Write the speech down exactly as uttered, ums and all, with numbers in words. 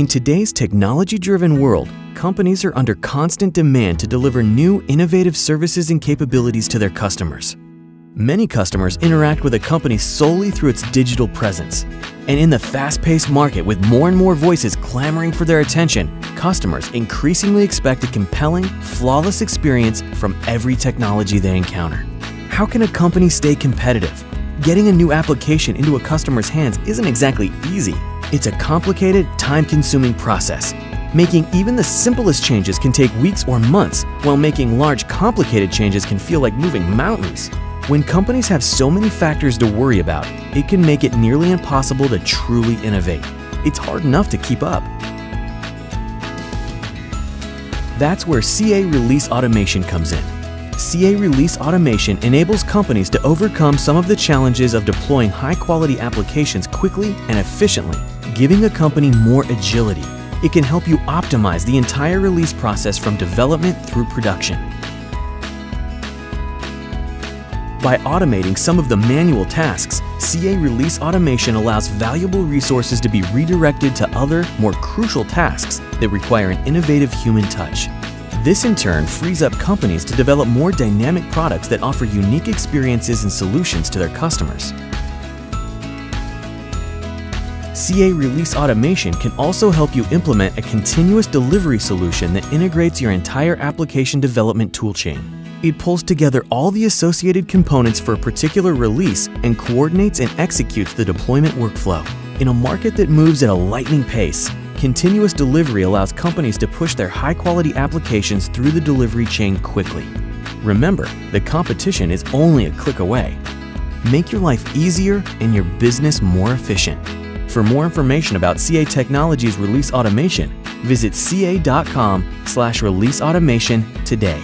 In today's technology-driven world, companies are under constant demand to deliver new, innovative services and capabilities to their customers. Many customers interact with a company solely through its digital presence. And in the fast-paced market with more and more voices clamoring for their attention, customers increasingly expect a compelling, flawless experience from every technology they encounter. How can a company stay competitive? Getting a new application into a customer's hands isn't exactly easy. It's a complicated, time-consuming process. Making even the simplest changes can take weeks or months, while making large, complicated changes can feel like moving mountains. When companies have so many factors to worry about, it can make it nearly impossible to truly innovate. It's hard enough to keep up. That's where C A Release Automation comes in. C A Release Automation enables companies to overcome some of the challenges of deploying high-quality applications quickly and efficiently, giving a company more agility. It can help you optimize the entire release process from development through production. By automating some of the manual tasks, C A Release Automation allows valuable resources to be redirected to other, more crucial tasks that require an innovative human touch. This in turn frees up companies to develop more dynamic products that offer unique experiences and solutions to their customers. C A Release Automation can also help you implement a continuous delivery solution that integrates your entire application development toolchain. It pulls together all the associated components for a particular release and coordinates and executes the deployment workflow. In a market that moves at a lightning pace, continuous delivery allows companies to push their high-quality applications through the delivery chain quickly. Remember, the competition is only a click away. Make your life easier and your business more efficient. For more information about C A Technologies Release Automation, visit c a dot com slash release automation today.